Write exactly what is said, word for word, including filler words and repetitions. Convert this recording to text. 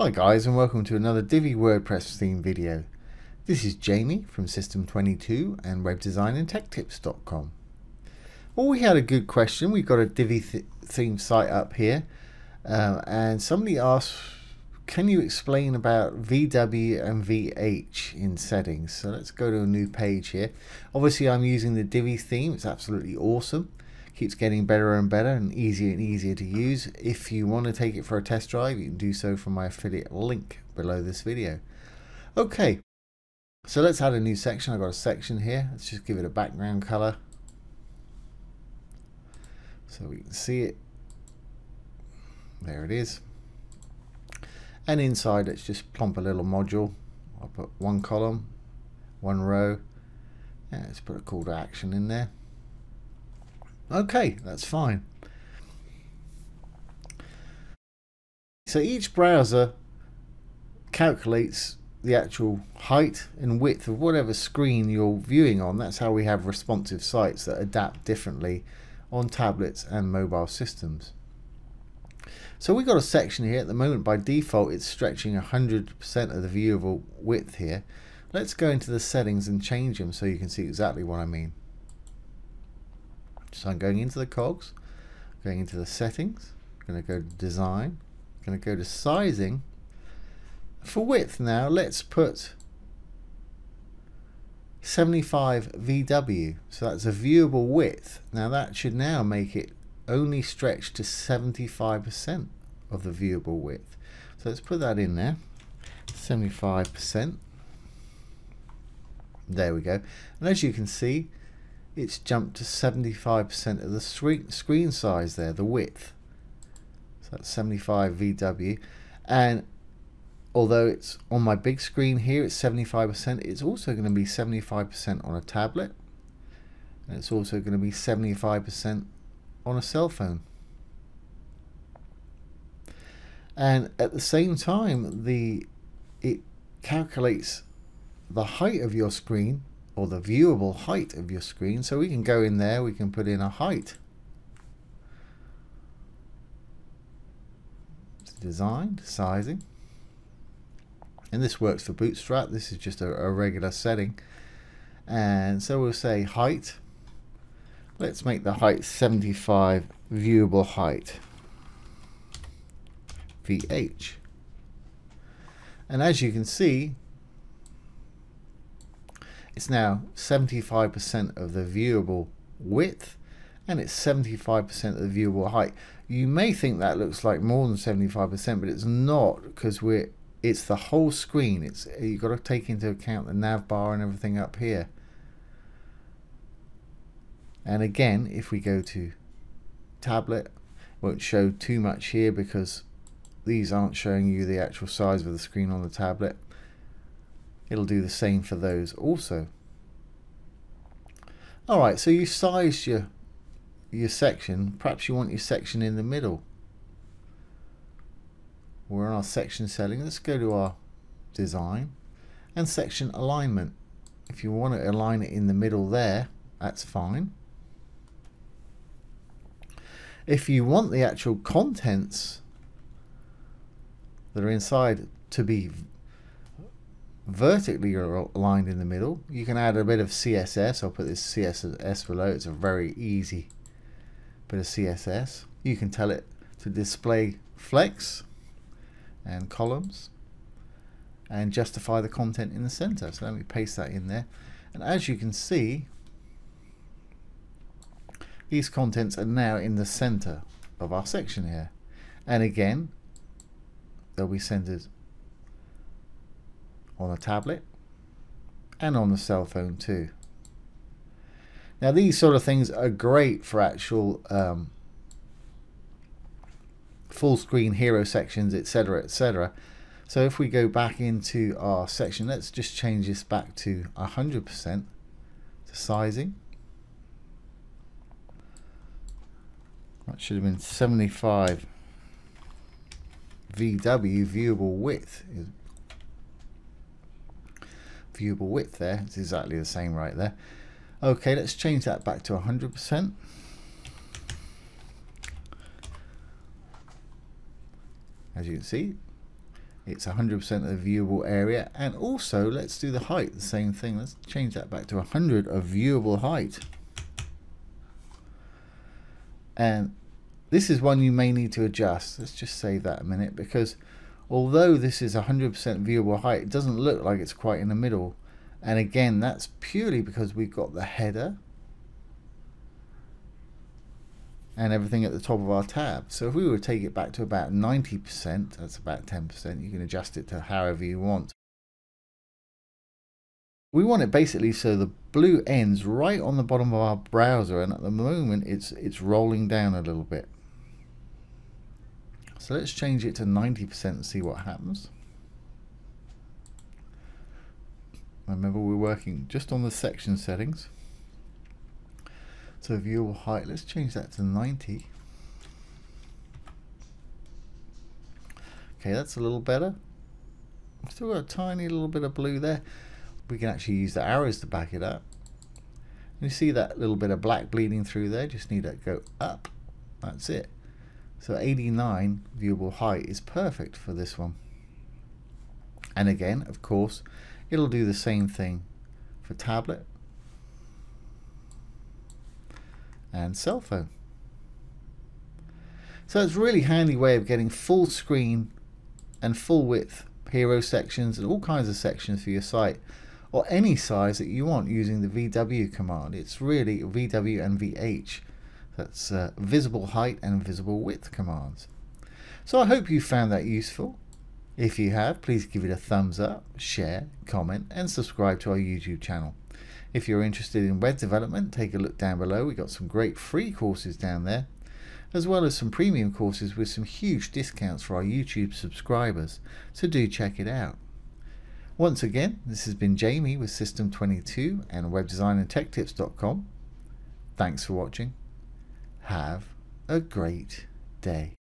Hi guys, and welcome to another Divi WordPress theme video. This is Jamie from System twenty-two and web design and tech tips dot com. Well, we had a good question. We've got a Divi th theme site up here um, and somebody asked, can you explain about V W and V H in settings? So let's go to a new page here. Obviously I'm using the Divi theme. It's absolutely awesome. Keeps getting better and better and easier and easier to use. If you want to take it for a test drive, you can do so from my affiliate link below this video. Okay, so let's add a new section. I've got a section here. Let's just give it a background color so we can see it. There it is. And inside, let's just plump a little module. I'll put one column, one row. Yeah, let's put a call to action in there. Okay, that's fine. So each browser calculates the actual height and width of whatever screen you're viewing on. That's how we have responsive sites that adapt differently on tablets and mobile systems. So we've got a section here. At the moment, by default, it's stretching one hundred percent of the viewable width here. Let's go into the settings and change them so you can see exactly what I mean. So I'm going into the cogs, going into the settings, I'm going to go to design, I'm going to go to sizing. For width now, let's put seventy-five V W, so that's a viewable width. Now that should now make it only stretch to seventy-five percent of the viewable width. So let's put that in there, seventy-five percent. There we go. And as you can see, it's jumped to seventy-five percent of the screen, screen size there, the width. So that's seventy-five V W. And although it's on my big screen here, it's seventy-five percent, it's also going to be seventy-five percent on a tablet. And it's also going to be seventy-five percent on a cell phone. And at the same time, the it calculates the height of your screen, or the viewable height of your screen. So we can go in there, we can put in a height design, sizing, and this works for Bootstrap. This is just a, a regular setting, and so we'll say height. Let's make the height seventy-five viewable height, V H, and as you can see, it's now seventy-five percent of the viewable width, and it's seventy-five percent of the viewable height. You may think that looks like more than seventy-five percent, but it's not, because we're it's the whole screen. It's you've got to take into account the nav bar and everything up here. And again, if we go to tablet, it won't show too much here because these aren't showing you the actual size of the screen on the tablet. It'll do the same for those also. Alright, so you size your your section. Perhaps you want your section in the middle. We're in our section setting. Let's go to our design and section alignment. If you want to align it in the middle there, that's fine. If you want the actual contents that are inside to be vertically aligned in the middle, you can add a bit of C S S. I'll put this C S S below. It's a very easy bit of C S S. You can tell it to display flex and columns and justify the content in the center. So let me paste that in there, and as you can see, these contents are now in the center of our section here, and again they'll be centered on a tablet and on the cell phone too. Now these sort of things are great for actual um, full screen hero sections, etc, et cetera. So if we go back into our section, let's just change this back to one hundred percent to sizing. That should have been seventy-five V W, viewable width. Viewable width there, it's exactly the same right there. Okay, let's change that back to one hundred percent. As you can see, it's one hundred percent of the viewable area. And also, let's do the height, the same thing. Let's change that back to one hundred of viewable height. And this is one you may need to adjust. Let's just save that a minute, because although this is one hundred percent viewable height, it doesn't look like it's quite in the middle. And again, that's purely because we've got the header and everything at the top of our tab. So if we were to take it back to about ninety percent, that's about ten percent, you can adjust it to however you want. We want it basically so the blue ends right on the bottom of our browser, and at the moment it's it's rolling down a little bit. So let's change it to ninety percent and see what happens. Remember, we're working just on the section settings. So viewable height, let's change that to ninety. Okay, that's a little better. Still got a tiny little bit of blue there. We can actually use the arrows to back it up. You see that little bit of black bleeding through there, just need to go up. That's it. So eighty-nine viewable height is perfect for this one. And again, of course, it'll do the same thing for tablet and cell phone. So it's a really handy way of getting full screen and full width hero sections and all kinds of sections for your site, or any size that you want, using the V W command. It's really V W and V H. That's uh, visible height and visible width commands. So I hope you found that useful. If you have, please give it a thumbs up, share, comment, and subscribe to our YouTube channel. If you're interested in web development, take a look down below. We've got some great free courses down there, as well as some premium courses with some huge discounts for our YouTube subscribers, so do check it out. Once again, this has been Jamie with System twenty-two and web design and tech tips dot com. Thanks for watching. Have a great day.